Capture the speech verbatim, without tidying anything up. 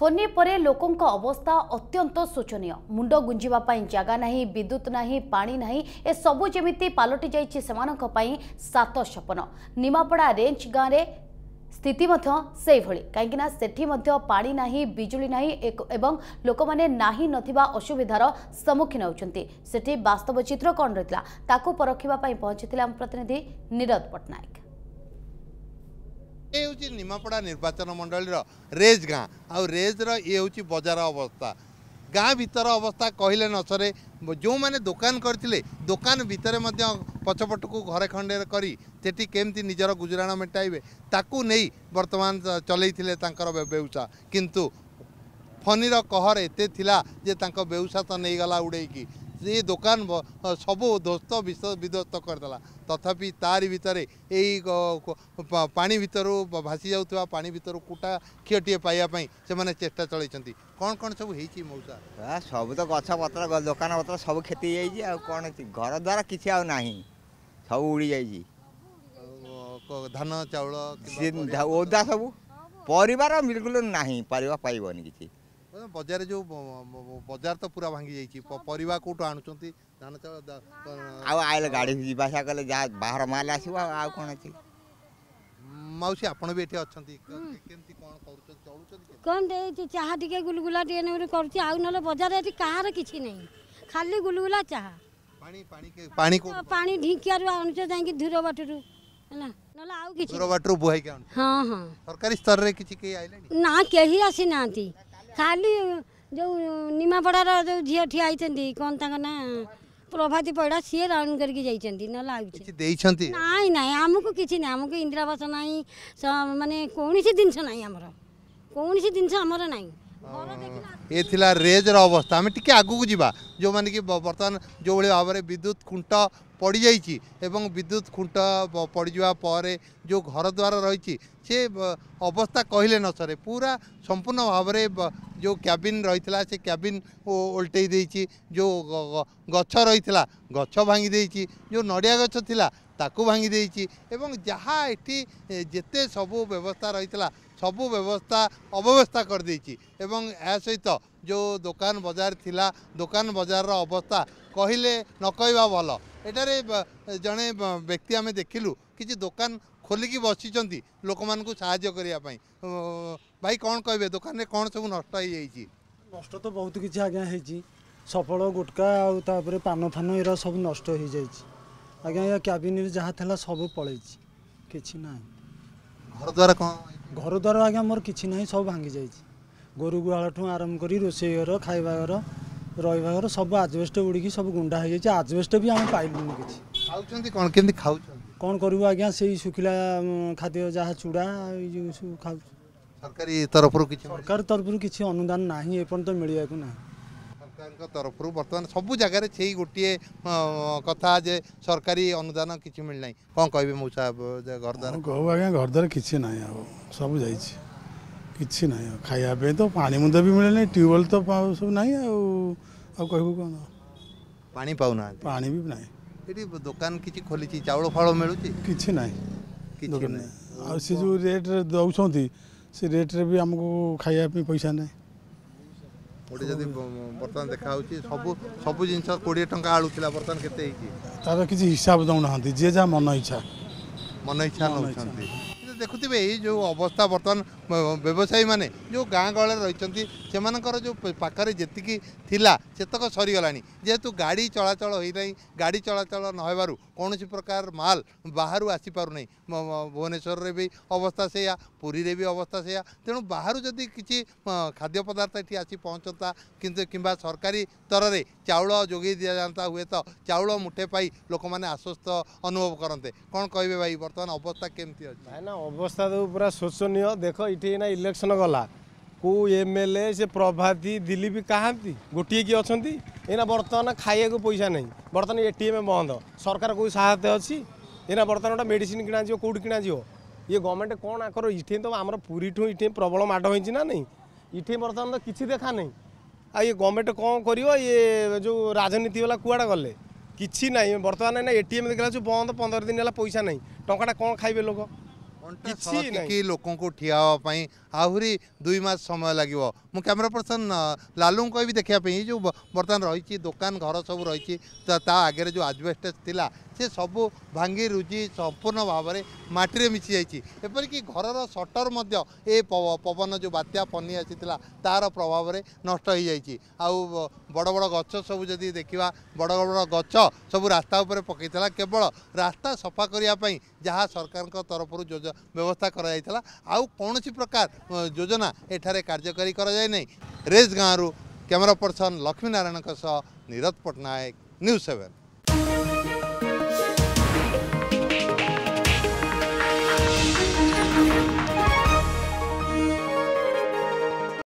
फोनी परे लोकों का अवस्था अत्यंत शोचनीय। मुंड गुंजापी जगा ना, विद्युत ना, पा ना, ए सबू जमी पलटि जाई सात सपन। निमापड़ा रेंज गाँव में स्थिति से कहीं सेठी पा ना, बिजुली ना, एवं लोक मैंने नाही नथिबा असुविधार सम्मुखीन होती। सेठी वास्तव चित्र कौन रही ताकू परखापी पहुंची आम प्रतिनिधि नीरज पट्टनायक। ये हूँ निमापड़ा निर्वाचन मंडल रेज गाँ आ रेज ये हूँ बजार अवस्था। गाँ भर अवस्था कहले न सरे। जो मैंने दुकान करते दुकान भितर पछपट को घरे खंडे करी केमती निजर गुजराण मेटाइबे ताकू नहीं बर्तमान चलई बेउसा। किंतु फनीर कहर एते थिला जे तांको बेउसा तो नहीं गला उड़ेकी ये दुकान सब ध्वस्त विध्वस्त करदेला। तथापि तार भितर यही पानी भर भासी जाऊा पानी भर कूटा खीटे पाइबापी से चेष्टा चलती। कौन कौन सब होती मौसा सब तो गछ पत्र दुकान पत्र सब खेती जाइए कौन घर द्वारा किसी आना सब उड़ी जाइए धान चाउल ओदा सब पर बिल्कुल ना पर पाइबन किसी बजार जो बजार तो पूरा भांगी जाइए परिवा कोट आनुचंती धान चावल आइल गाड़ी जीवासा कले जा बाहर माल आस कौन अच्छी मौसी आपण भी एठी अछंती केमती कोन करू चलू कोन दे चाहा टिके गुलगुला टिके ने करू आ न बजार एठी कहार किछि नै खाली गुलगुला चाहा पानी पानी के पानी को पानी ढिंकिया रो आनुच जाई कि धुरो बाटरू हैना नला आउ किछि धुरो बाटरू बोहाई के आनु। हां हां सरकारी स्तर रे किछि के आइले ना केही आसी नांती खाली जो निमापड़ार जो झील ठिया कौन तक ना प्रभाती पड़ा सी राउंड करके ना ना आमको किसी ना आमको इंदिरावास ना मानने कौन सी जिनस ना आमर कौन सी जिनस आमर ना ये थिला रेजर अवस्था। आम टी आग को जावा जो मैंने कि बर्तमान जो भाव में विद्युत खुंट पड़ जाइए एवं विद्युत खुंट पड़जा पर जो घर द्वार रही से अवस्था कहले न सरे। पूरा संपूर्ण भाव में जो क्याबिन रही से क्याबिन ओल्टे देती जो गछ रही गछ भांगी देती जो नड़िया गछ थिला ताकू भांगी देती एवं जहाँ एटी जेते सबू व्यवस्था रही सबू व्यवस्था अव्यवस्था कर देछि एवं ए सहित जो दुकान बजार थिला दुकान बजार रा अवस्था कहले न कहवा भल। एटारे जड़े व्यक्ति आम देखिलु कि दुकान खोलिकी बसिचंती लोक मान को साहाय्य करिया पई। भाई कौन कहबे दुकान रे कौन सब नष्ट हो जाइछि? नष्ट तो बहुत किछि आज्ञा हेछि सफल गुटका आउ तापरे पान फान एरा सब नष्ट हो जाइछि आज्ञा। या क्याबिन रे जहां थला सब पळैछि किछि नै। घर द्वार कौन घर द्वार आज्ञा मोर किसी ना सब भांगी जाइए गोरु गुहाल ठूँ आरंभ कर रोसई घर खावा घर रहा घर सब आजबेस्ट उड़ी सब गुंडा हो जाए आजबेस्ट भी आम पाइलुन कि कौन के खाऊ कौन करूँ आज्ञा से शुखिला खाद्य जहाँ चूड़ा खाऊ सरकारी तरफ सरकार तरफ किसी अनुदान ना एपर्त मिलवा को ना सरकार तरफ बर्तमान सबू जगार से गोटे कथा जे सरकारी अनुदान किसी मिलना कौन कह मौसा घर द्वार कहू आज्ञा घर द्वार किसी ना सब जाइए किसी ना खायापी तो पानी मुद भी मिलना ट्यूबवेल तो सब ना कहू कौन पानी पाऊना पानी भी ना दुकान किसी खोली चाउल फाउल मिलूँ किसी ना से जो रेट दौरान से रेट्रे भी आमको खायापी पैसा ना गोटे जब बर्तमान देखा सब सब जिन कोड़े टाँचा आलू थी बर्तमान के तार किसी हिसाब दौना जी जहाँ मन इच्छा मन इच्छा नौकरी देखुवे ये जो अवस्था बर्तमान व्यवसायी मैंने जो गाँव गहल रही से जो पाखे जी सेतक सरीगला जेहेतु गाड़ी चलाचल होना गाड़ी चलाचल न कौन प्रकार माल बाहर आसीपार नहीं। भुवनेश्वर में भी अवस्था से पुरी रे भी अवस्था से तेणु बाहर जदि किसी खाद्य पदार्थ ये आसी पहुँचता कि सरकारी स्तर में चाउल जोगे दि जाता हुए तो चाउल मुठे पाई लोक मैंने आश्वस्त अनुभव करते। कौन कहे भाई बर्तमान अवस्था केमती अच्छे अवस्था तो पूरा शोचनीय। देख ये ना इलेक्शन गला को एम एल ए से प्रभाती दिलीप कहती गोटे किए अच्छा एना बर्तमान खाया को पैसा नहीं बर्तमान एटीएम बंद सरकार कोई सहायता अच्छी एना बर्तमान गोटे मेडिसीन किणा जाओ कौट किणा जाओ ये गवर्नमेंट कौन आकर इटे तो आम पूरी ठूँ इटे प्रबल माड होती ना नहीं इटे बर्तमान तो किसी देखा नहीं आ ये गवर्नमेंट कौन कर ये जो राजनीति वाला कुआड़े गले किसी ना बर्तमान ना एटीएम देखला जो बंद पंद्रह दिन है पैसा नहीं टाँचा कौन खाइबे लोक किसी लोक ठिया आहरी दुई मास समय लगे। मु कैमेरा पर्सन लालू को भी देखापी जो बर्तमान रही दुकान घर सब रही आगे जो आजबेस्टस थिला से सबू भांगी रुजी संपूर्ण भाव में मटी मिशि जाइए। एपरिक घर सटर मध्य पवन जो बात्या फनी आसी तार प्रभाव में नष्ट हो जाइए। आउ बड़ बड़ गच सब जदि देखा बड़ बड़ गच सब रास्ता उपर पकईला केवल रास्ता सफा करने जहाँ सरकार तरफ व्यवस्था कराइला आउ कौन प्रकार योजना एठारे कार्यकारी कराए ना। रेस गाँव camera person Laxminarayan Neeraj Patnaik news seven.